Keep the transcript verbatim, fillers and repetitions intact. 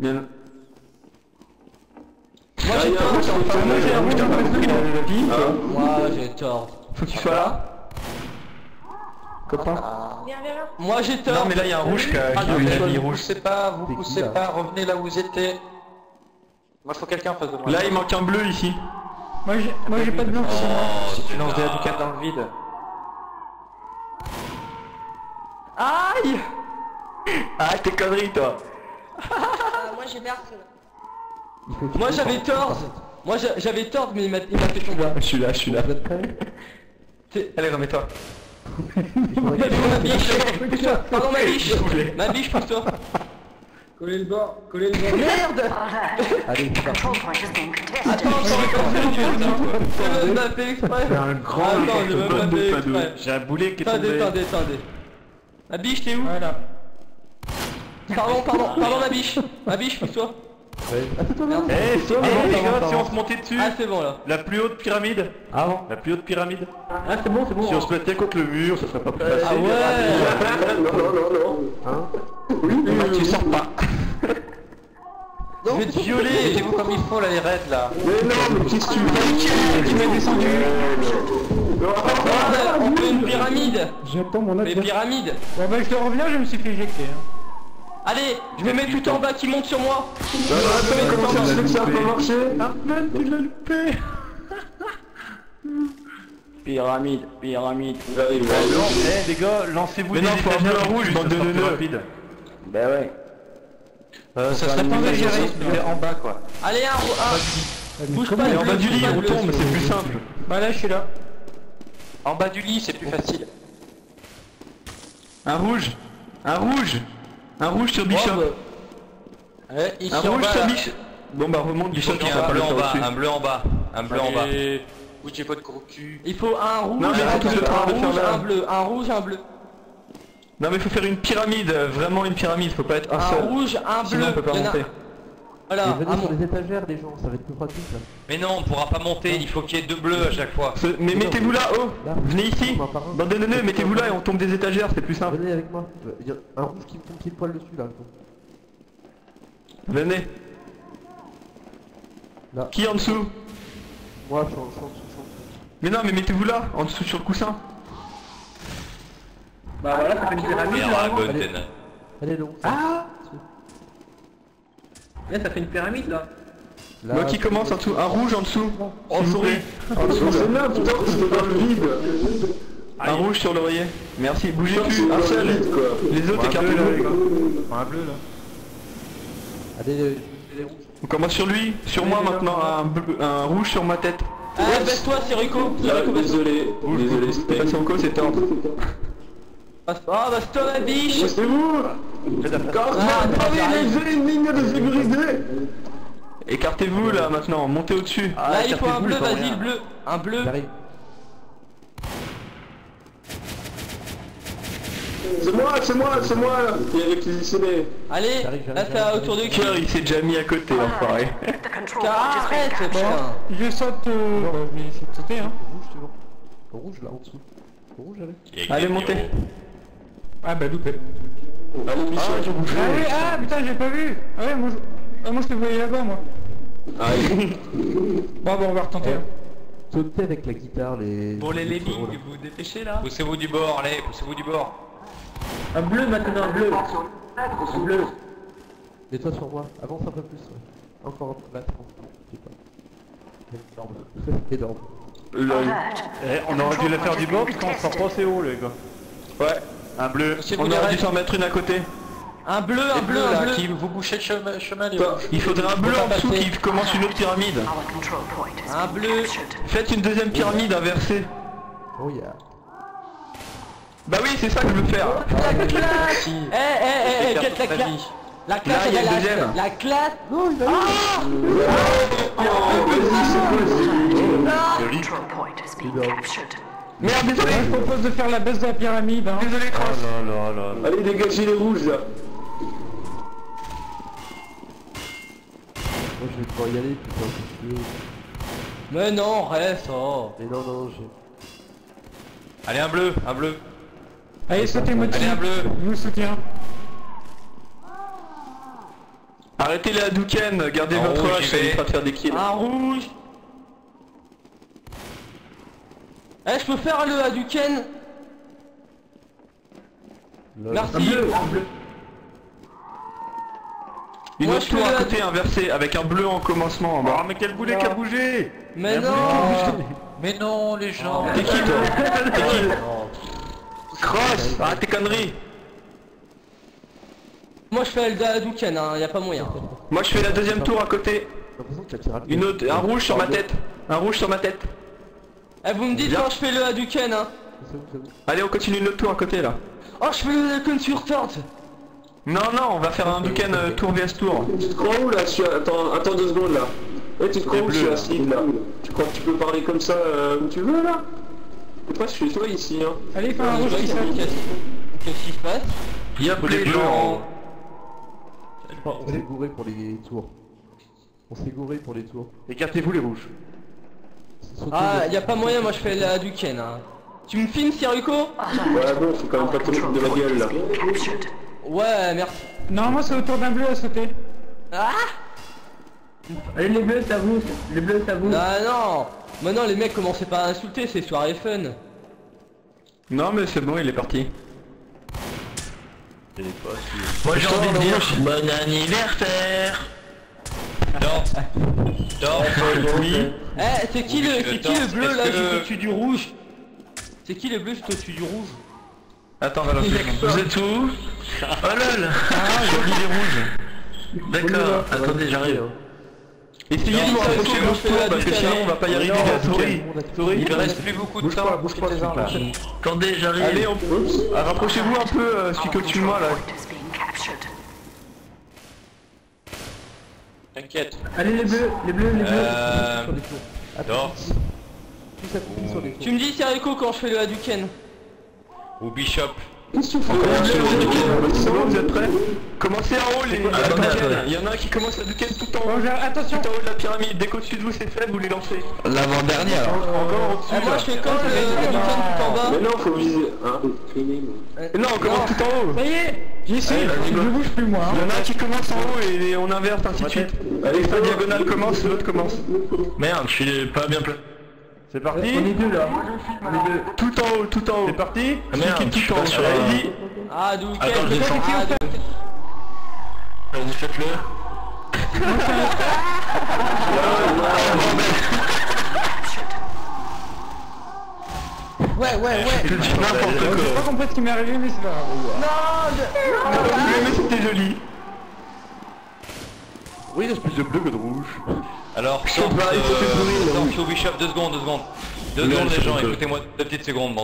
Bien. Moi j'ai tort, j'ai tort. Faut que tu sois là. Copain. Moi j'ai tort. Non mais là il y a un rouge qui a mis rouge. Je sais pas, vous poussez pas, revenez là où vous étiez. Moi faut quelqu'un face de moi. Là il manque un bleu ici. Moi j'ai pas de blanc ici. Si tu lances des A D quatre dans le vide. Aïe. Ah t'es connerie toi. euh, Moi j'ai Berk. Moi j'avais tort. Moi j'avais tort mais il m'a fait tomber. Je suis là, je suis là. Allez remets-toi. Ma biche, pardon ma biche. Ma biche pour toi. Collez le bord, collez le bord. Merde. Allez, attends, j'aurais pas fait exprès. C'est un grand exprès. J'ai un boulet qui est tombé. Attendez, attendez. Ma biche t'es où? Voilà. Pardon, pardon, pardon ma biche. Ma biche, pousse-toi. Eh, hey, sauve les gars, si on se montait dessus. Ah c'est bon là. La plus haute pyramide. Ah bon. La plus haute pyramide. Ah c'est bon, c'est bon. Si on se mettait contre le mur, ça serait pas plus facile. Ah ouais. Non, non, non, non. Hein. Oui, tu sors pas. Je vais te violer. Mettez-vous comme il faut là les raids là. Mais non, mais qu'est-ce que tu veux? Tu m'as descendu. On fait une pyramide. J'attends mon autre. Les pyramides. Bon bah je te reviens, je me suis fait éjecter. Allez, je me mets tout en bas qui monte sur moi. Bah, attends, comment ça se fait que ça a pas marché? Armel, tu l'as loupé. Pyramide, pyramide. Eh les gars, lancez-vous des étagères rouges, bande de neuneux rapide. Bah ouais. Ça serait pas mal géré, mais en bas quoi. Allez, un, bouge pas, en bas du lit, on tombe, c'est plus simple. Bah là, je suis là. En bas du lit, c'est plus facile. Un rouge, un rouge. Un rouge sur Bishop. Oh, bah. Ouais, un rouge bas, sur Bishop. Bon bah remonte Bishop. Il faut un bleu en bas, un bleu en bas, un bleu en bas. Bougez pas de gros cul. Il faut un rouge, non, un, bleu, un, rouge un bleu, un rouge, un bleu. Non mais faut faire une pyramide, vraiment une pyramide, faut pas être un, un seul. Un rouge, un bleu. Sinon on peut pas monter. Voilà. Venez ah, sur les étagères des gens, ça va être plus pratique là. Mais non, on pourra pas monter, il faut qu'il y ait deux bleus à chaque fois. Ce... Mais mettez-vous là, oh là. Venez ici. Non, non, non, mettez-vous là et on tombe des étagères, c'est plus simple. Venez avec moi, il y a un rouge qui me tombe pile poil dessus là. Venez là. Qui est en dessous? Moi, je suis en dessous, en dessous. Mais non, mais mettez-vous là, en dessous sur le coussin. Bah voilà, ça fait une pyramide là. Allez, non. Ah Là ça fait une pyramide là. Là moi qui commence en dessous, un rouge en dessous. En souris. En dessous c'est là putain, c'est dans le vide. Un rouge sur l'oreiller. Merci, bougez plus, un seul. Les autres écartez-le. Un bleu là. Allez, les rouges. On commence sur lui, sur moi maintenant, un rouge sur ma tête. Ah baisse-toi Seruko. Désolé, désolé, c'était Seruko, c'était en dessous. Oh baston la biche. C'est vous. J'ai une ligne de sécurité. Écartez-vous là maintenant, montez au-dessus. Là il faut un bleu, vas-y le bleu. Un bleu. C'est moi, c'est moi, c'est moi là. Il y avait qui s'est. Allez, là c'est autour du cœur, il s'est déjà mis à côté l'enfoiré. Arrête, c'est bon. Je saute. Je vais essayer de sauter hein. Le rouge là en dessous. Le rouge allez. Allez montez. Ah bah loupé. Ah, oui, ah putain j'ai pas vu. Ah ouais moi je, ah, moi, je te voyais là-bas moi. Ah oui. Bon bon on va retenter. Sautez avec la guitare les. Bon les Lemmings, vous vous dépêchez là. Poussez-vous du bord, allez, poussez-vous du bord. Un bleu maintenant, un bleu. Un bleu. Et toi sur moi, avance un peu plus. Ouais. Encore un peu là, je sais pas. Énorme. Énorme. Lol. Eh, on aurait dû la faire du bord parce qu'on s'en prend assez haut les gars. Ouais. Un bleu, on aurait dû s'en mettre une à côté. Un bleu, un bleu, un bleu. Qui vous bouchez le chemin, chemin les gars. Il faudrait un bleu en dessous qui commence une autre pyramide. Un bleu. Faites une deuxième pyramide inversée. Oh yeah. Bah oui, c'est ça que je veux faire. La classe. Eh eh eh, quelle la classe. La classe, elle est là. La classe. Oh il va y. Merde, désolé, je propose de faire la baisse de la pyramide hein. Désolé, cross. Oh là là là. Allez, dégagez les rouges là. Moi je vais pouvoir y aller, putain, c'est sûr. Mais non, reste oh. Mais non, non, j'ai... Allez, un bleu, un bleu. Allez, sautez-moi dessus. Allez, un bleu. Je vous soutiens. Arrêtez les Hadouken, gardez en votre hache, ça va faire des kills. En rouge. Eh, je peux faire le Hadouken. Le... Merci. En bleu, en bleu. Une autre tour à côté inversée avec un bleu en commencement en bas. Oh, mais quel boulet qui a bougé. Mais non. Mais non les gens. T'es qui toi? T'es qui? Cross. Arrête tes conneries. Moi je fais le Hadouken, hein, y'a pas moyen. Moi je fais la deuxième tour à côté. Une autre, un rouge sur ma tête. Un rouge sur ma tête. Eh vous me dites quand je fais le Hadouken, hein. Allez on continue une autre tour à côté là. Oh je fais le Hadouken sur torte. Non non on va faire un Hadouken euh, tour vs tour. Tu te crois où là? Attends, attends deux secondes là. Ouais, tu te crois où? Je suis acide là. Tu crois que tu peux parler comme ça euh, où tu veux là? C'est pas chez toi ici hein. Allez fais un rouge qui s'arrête. Qu'est-ce qui se passe? Il y a des bleus en haut. On s'est gouré pour les tours. On s'est gouré pour les tours. Écartez-vous les rouges. Ah y'a pas moyen, moi je fais le Hadouken hein. Tu me filmes Seruko? Ouais bon faut quand même pas te foutre de la gueule là. Ouais, merci. Non, moi c'est autour d'un bleu à sauter. Ah. Allez, les bleus, ça vous. Les bleus, ça vous. Ah non. Maintenant, les mecs, commencez pas à insulter, c'est soirée fun. Non, mais c'est bon, il est parti. Il est pas sûr. Moi, j'ai envie de dire bon anniversaire. Non. Non, oui. Eh, c'est qui le c'est qui le bleu là juste au-dessus du rouge? C'est qui le bleu juste au-dessus du rouge? Attends, va vous êtes où? Oh lol. Ah, joli les rouges. D'accord, attendez, j'arrive. Essayez de vous rapprocher vos tours parce que sinon on va pas y arriver. Il ne reste plus beaucoup de temps. Attendez, j'arrive. Allez, on peut. Rapprochez-vous un peu, celui que tu vois là. T'inquiète. Allez, les bleus, les bleus, les bleus. Attends. Tu me dis, Seruko, quand je fais le Hadouken. Ou Bishop. Vous êtes prêts? Commencez en haut les Hadouken. Il y en a un qui commence à Hadouken tout en haut. Attention, tout en haut de la pyramide. Dès qu'au-dessus de vous c'est faible, vous les lancez. L'avant-dernière. Encore au-dessus. Moi je fais quand le Hadouken tout en bas. Mais non, faut viser. Non, on commence tout en haut. Ça y est, j'y suis. Je ne bouge plus moi. Il y en a un qui commence en haut et on inverse ainsi de suite. Allez, la diagonale commence, l'autre commence. Merde, je suis pas bien placé. C'est parti. On est deux là. On est deux. Tout en haut, tout en haut. C'est parti. Ah merde, qui est tout en haut. Allez-y. Ah d'où quel attends, je descends. Vas-y, faites-le. Ouais, ouais, ouais. Je dis n'importe quoi. J'ai pas compris ce qui m'est arrivé, mais c'est pas grave. Non, mais c'était joli. Oui, il y a plus de bleu que de rouge. Alors, je suis au Bishop, deux secondes, deux secondes. Deux secondes les gens, écoutez-moi deux petites secondes.